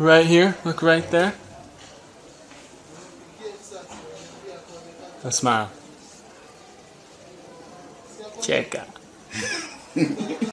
Right here, look right there. A smile. Check out.